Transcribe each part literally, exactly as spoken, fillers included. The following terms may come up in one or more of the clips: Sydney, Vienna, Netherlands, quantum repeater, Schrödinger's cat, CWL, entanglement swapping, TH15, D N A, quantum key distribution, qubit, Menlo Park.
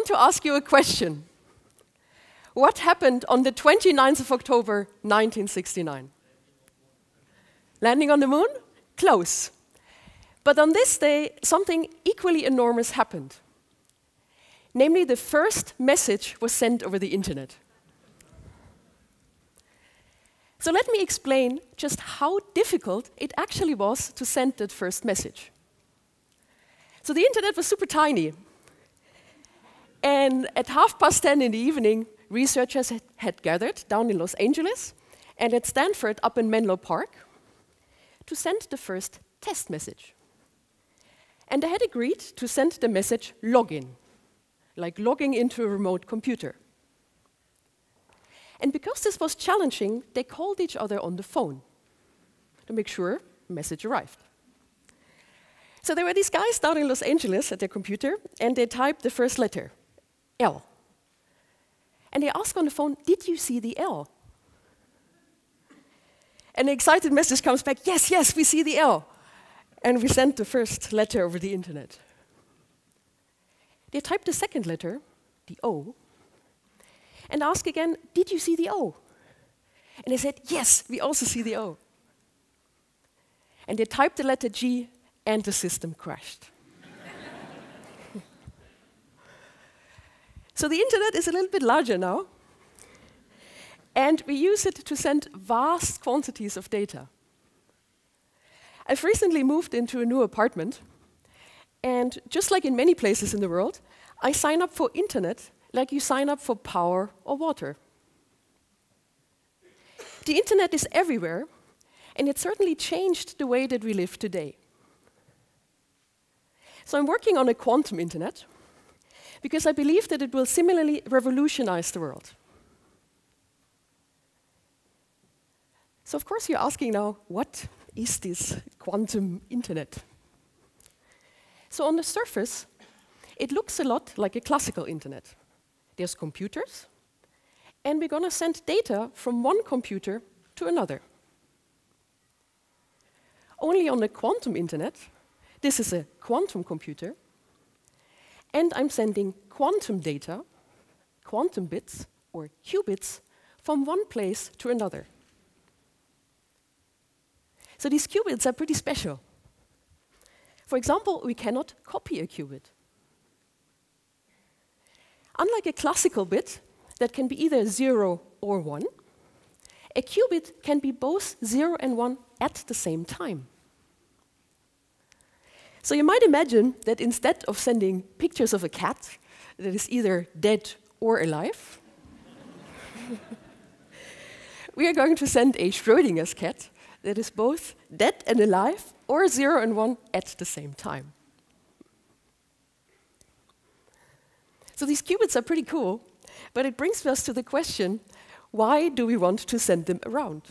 want to ask you a question. What happened on the twenty-ninth of October nineteen sixty-nine? Landing on the moon? Close. But on this day, something equally enormous happened. Namely, the first message was sent over the internet. So let me explain just how difficult it actually was to send that first message. So the internet was super tiny. And at half past ten in the evening, researchers had gathered down in Los Angeles and at Stanford up in Menlo Park to send the first test message. And they had agreed to send the message login, like logging into a remote computer. And because this was challenging, they called each other on the phone to make sure the message arrived. So there were these guys down in Los Angeles at their computer, and they typed the first letter, L. And they asked on the phone, did you see the L? And the excited message comes back, yes, yes, we see the L. And we sent the first letter over the internet. They typed the second letter, the O, and asked again, did you see the O? And they said, yes, we also see the O. And they typed the letter G, and the system crashed. So the internet is a little bit larger now, and we use it to send vast quantities of data. I've recently moved into a new apartment, and just like in many places in the world, I sign up for internet like you sign up for power or water. The internet is everywhere, and it certainly changed the way that we live today. So I'm working on a quantum internet, because I believe that it will similarly revolutionize the world. So of course you're asking now, what is this quantum internet? So on the surface, it looks a lot like a classical internet. There's computers, and we're going to send data from one computer to another. Only on the quantum internet, this is a quantum computer, and I'm sending quantum data, quantum bits, or qubits, from one place to another. So these qubits are pretty special. For example, we cannot copy a qubit. Unlike a classical bit that can be either zero or one, a qubit can be both zero and one at the same time. So you might imagine that instead of sending pictures of a cat that is either dead or alive, we are going to send a Schrödinger's cat that is both dead and alive, or zero and one at the same time. So these qubits are pretty cool, but it brings us to the question, why do we want to send them around?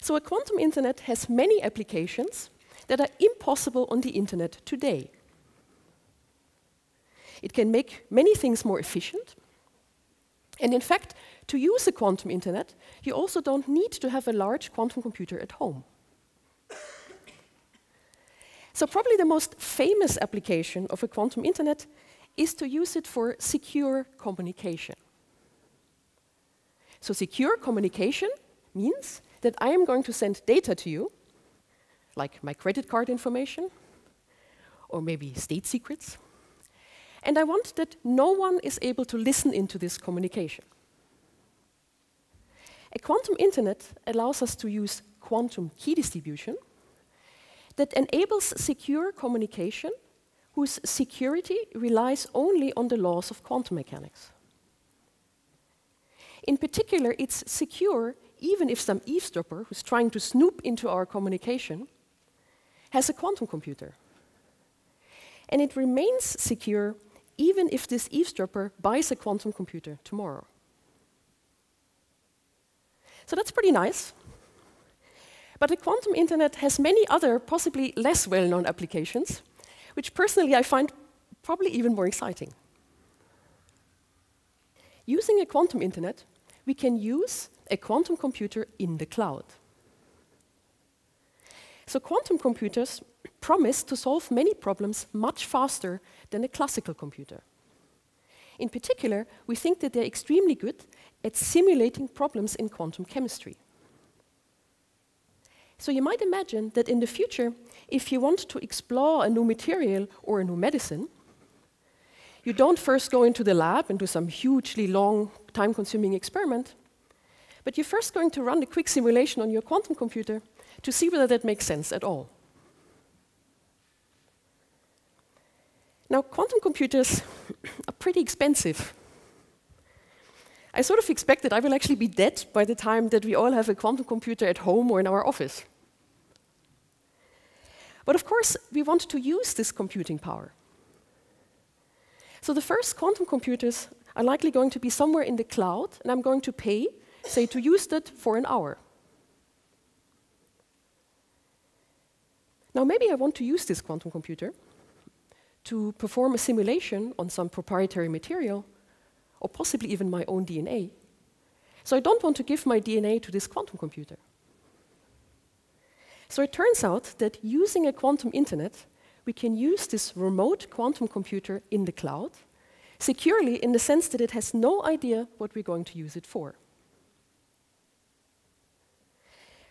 So a quantum internet has many applications that are impossible on the internet today. It can make many things more efficient. And in fact, to use a quantum internet, you also don't need to have a large quantum computer at home. So probably the most famous application of a quantum internet is to use it for secure communication. So secure communication means that I am going to send data to you, like my credit card information, or maybe state secrets, and I want that no one is able to listen into this communication. A quantum internet allows us to use quantum key distribution that enables secure communication whose security relies only on the laws of quantum mechanics. In particular, it's secure even if some eavesdropper who's trying to snoop into our communication has a quantum computer. And it remains secure even if this eavesdropper buys a quantum computer tomorrow. So that's pretty nice. But the quantum internet has many other, possibly less well-known applications, which personally I find probably even more exciting. Using a quantum internet, we can use a quantum computer in the cloud. So quantum computers promise to solve many problems much faster than a classical computer. In particular, we think that they're extremely good at simulating problems in quantum chemistry. So you might imagine that in the future, if you want to explore a new material or a new medicine, you don't first go into the lab and do some hugely long, time-consuming experiment, but you're first going to run a quick simulation on your quantum computer to see whether that makes sense at all. Now, quantum computers are pretty expensive. I sort of expect that I will actually be dead by the time that we all have a quantum computer at home or in our office. But of course, we want to use this computing power. So the first quantum computers are likely going to be somewhere in the cloud, and I'm going to pay, say, to use that for an hour. Now, maybe I want to use this quantum computer to perform a simulation on some proprietary material, or possibly even my own D N A. So I don't want to give my D N A to this quantum computer. So it turns out that using a quantum internet, we can use this remote quantum computer in the cloud, securely in the sense that it has no idea what we're going to use it for.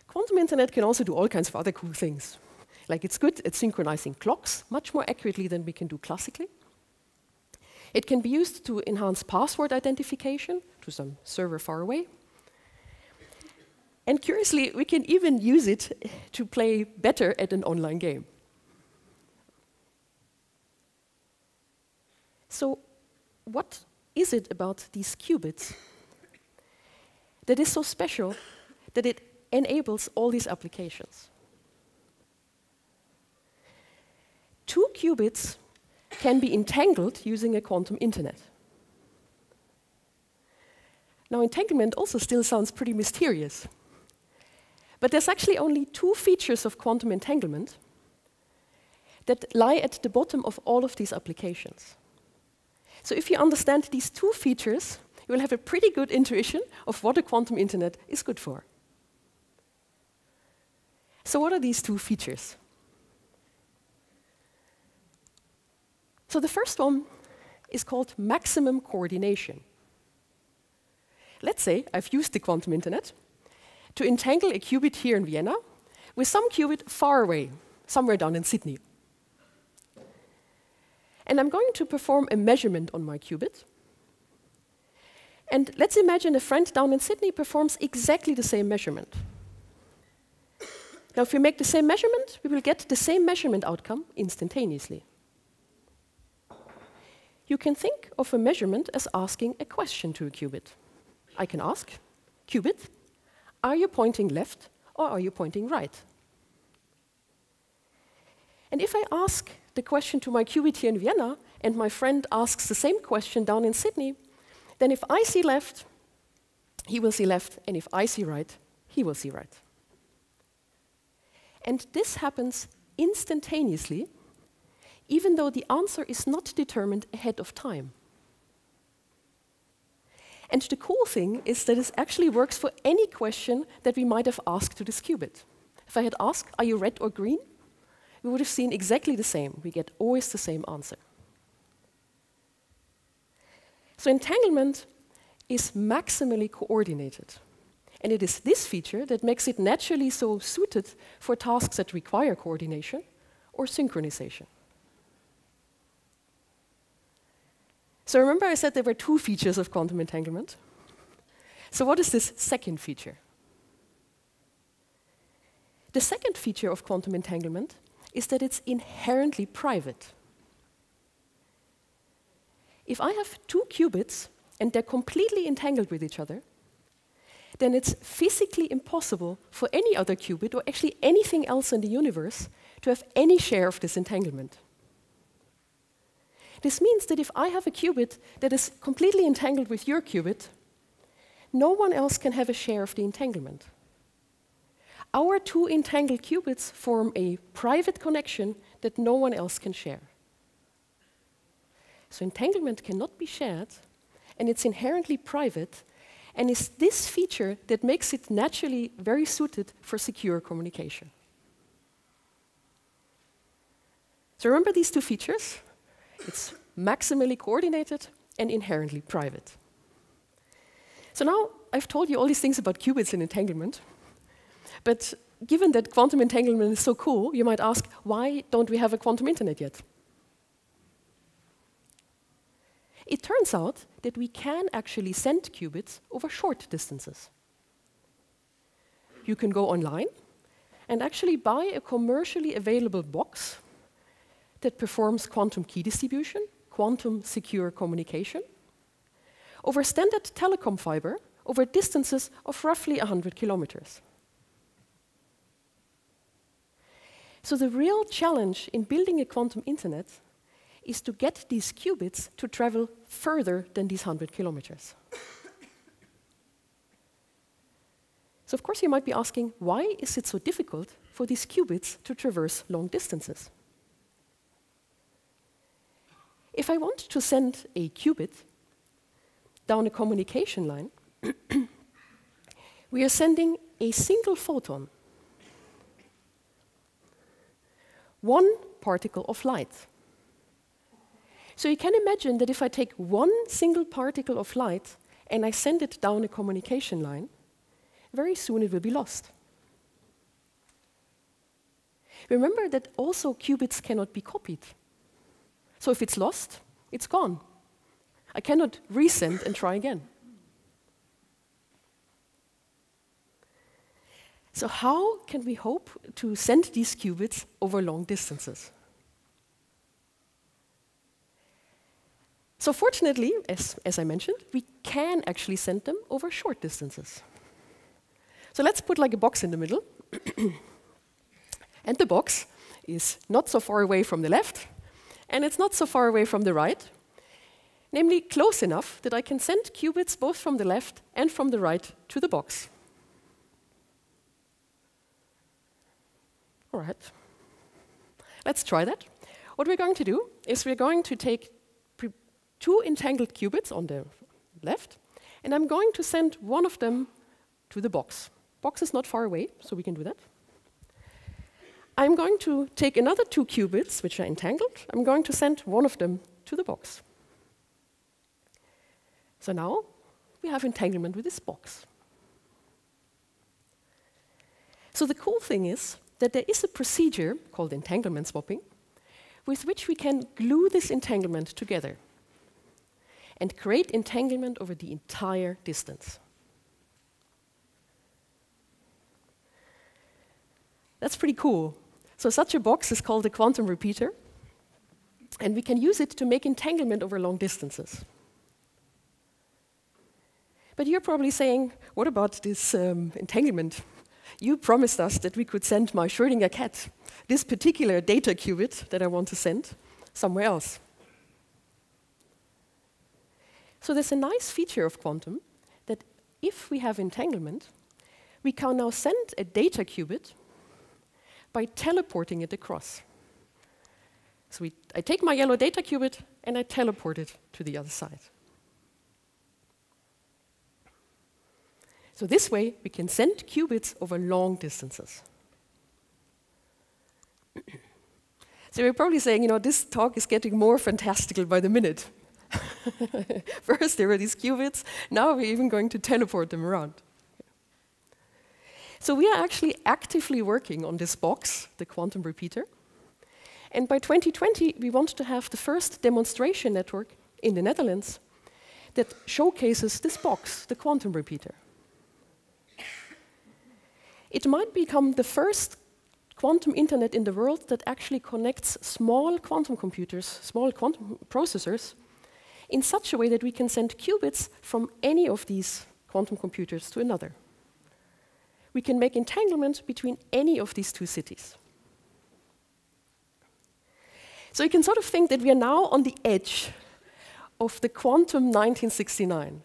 Quantum internet can also do all kinds of other cool things. Like it's good at synchronizing clocks much more accurately than we can do classically. It can be used to enhance password identification to some server far away. And curiously, we can even use it to play better at an online game. So what is it about these qubits that is so special that it enables all these applications? Two qubits can be entangled using a quantum internet. Now, entanglement also still sounds pretty mysterious. But there's actually only two features of quantum entanglement that lie at the bottom of all of these applications. So if you understand these two features, you will have a pretty good intuition of what a quantum internet is good for. So what are these two features? So the first one is called maximum coordination. Let's say I've used the quantum internet to entangle a qubit here in Vienna with some qubit far away, somewhere down in Sydney. And I'm going to perform a measurement on my qubit. And let's imagine a friend down in Sydney performs exactly the same measurement. Now, if we make the same measurement, we will get the same measurement outcome instantaneously. You can think of a measurement as asking a question to a qubit. I can ask, qubit, are you pointing left or are you pointing right? And if I ask the question to my qubit here in Vienna, and my friend asks the same question down in Sydney, then if I see left, he will see left, and if I see right, he will see right. And this happens instantaneously, even though the answer is not determined ahead of time. And the cool thing is that this actually works for any question that we might have asked to this qubit. If I had asked, are you red or green? We would have seen exactly the same. We get always the same answer. So entanglement is maximally coordinated. And it is this feature that makes it naturally so suited for tasks that require coordination or synchronization. So remember I said there were two features of quantum entanglement? So what is this second feature? The second feature of quantum entanglement is that it's inherently private. If I have two qubits and they're completely entangled with each other, then it's physically impossible for any other qubit, or actually anything else in the universe, to have any share of this entanglement. This means that if I have a qubit that is completely entangled with your qubit, no one else can have a share of the entanglement. Our two entangled qubits form a private connection that no one else can share. So entanglement cannot be shared, and it's inherently private, and it's this feature that makes it naturally very suited for secure communication. So remember these two features? It's maximally coordinated and inherently private. So now I've told you all these things about qubits and entanglement, but given that quantum entanglement is so cool, you might ask, why don't we have a quantum internet yet? It turns out that we can actually send qubits over short distances. You can go online and actually buy a commercially available box that performs quantum key distribution, quantum secure communication, over standard telecom fiber over distances of roughly one hundred kilometers. So the real challenge in building a quantum internet is to get these qubits to travel further than these one hundred kilometers. So of course you might be asking, why is it so difficult for these qubits to traverse long distances? If I want to send a qubit down a communication line, we are sending a single photon, one particle of light. So you can imagine that if I take one single particle of light and I send it down a communication line, very soon it will be lost. Remember that also qubits cannot be copied. So if it's lost, it's gone. I cannot resend and try again. So how can we hope to send these qubits over long distances? So fortunately, as, as I mentioned, we can actually send them over short distances. So let's put like a box in the middle. And the box is not so far away from the left, and it's not so far away from the right, namely close enough that I can send qubits both from the left and from the right to the box. All right, let's try that. What we're going to do is we're going to take two entangled qubits on the left, and I'm going to send one of them to the box. Box is not far away, so we can do that. I'm going to take another two qubits, which are entangled. I'm going to send one of them to the box. So now we have entanglement with this box. So the cool thing is that there is a procedure called entanglement swapping, with which we can glue this entanglement together and create entanglement over the entire distance. That's pretty cool. So such a box is called a quantum repeater, and we can use it to make entanglement over long distances. But you're probably saying, what about this um, entanglement? You promised us that we could send my Schrödinger cat, this particular data qubit that I want to send, somewhere else. So there's a nice feature of quantum that if we have entanglement, we can now send a data qubit by teleporting it across. So we, I take my yellow data qubit and I teleport it to the other side. So this way we can send qubits over long distances. So you're probably saying, you know, this talk is getting more fantastical by the minute. First there were these qubits, now we're even going to teleport them around. So we are actually actively working on this box, the quantum repeater, and by twenty twenty we want to have the first demonstration network in the Netherlands that showcases this box, the quantum repeater. It might become the first quantum internet in the world that actually connects small quantum computers, small quantum processors, in such a way that we can send qubits from any of these quantum computers to another. We can make entanglement between any of these two cities. So you can sort of think that we are now on the edge of the quantum nineteen sixty-nine.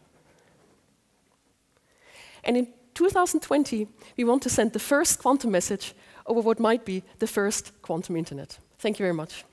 And in two thousand twenty, we want to send the first quantum message over what might be the first quantum internet. Thank you very much.